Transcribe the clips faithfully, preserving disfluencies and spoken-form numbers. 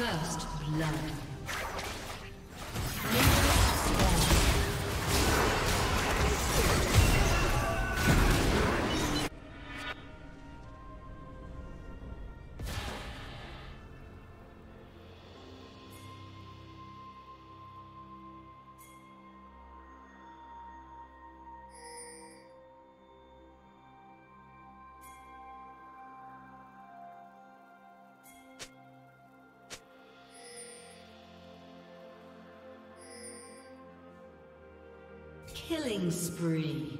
First blood. Killing spree.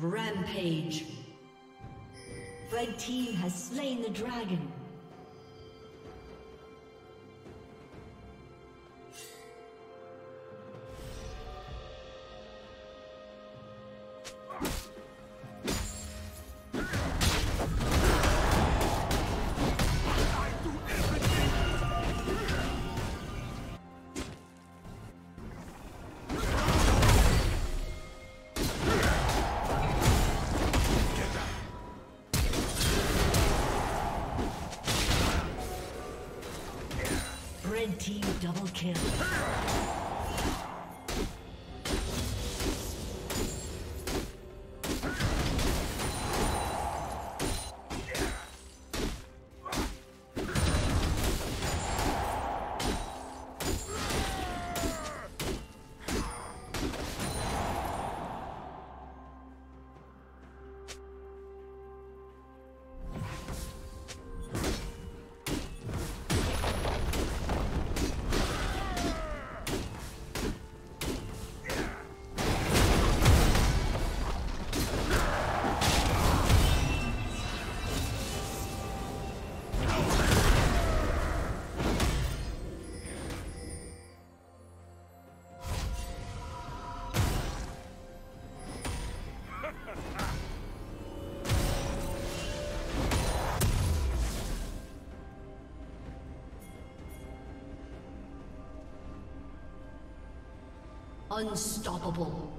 Rampage. Red team has slain the dragon. Red team double kill. Unstoppable.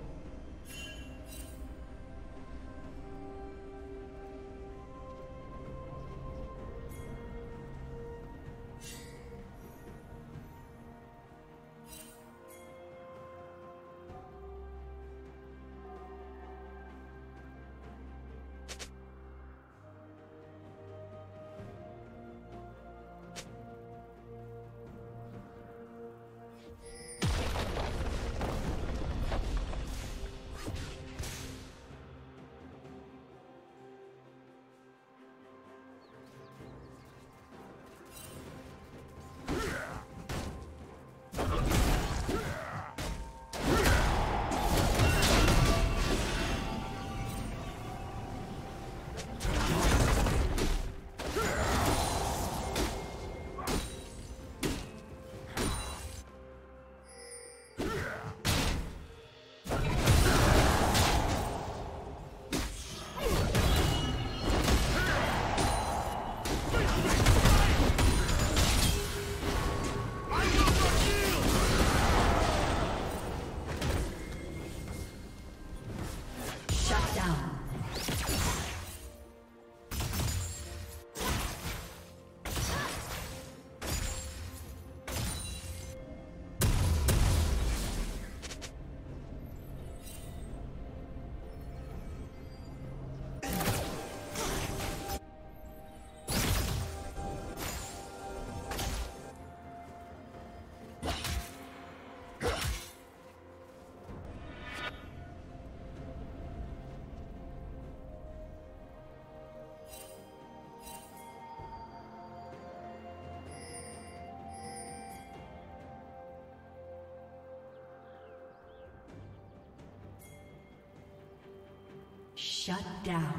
Shut down.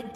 Red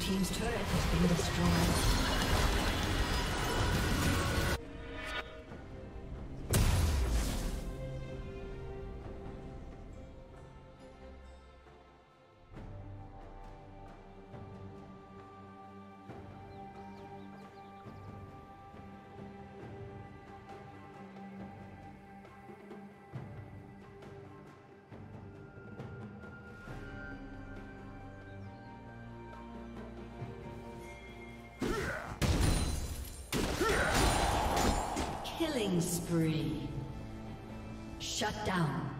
Team's turret has been destroyed. Killing spree. Shut down.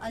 A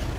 disconnected.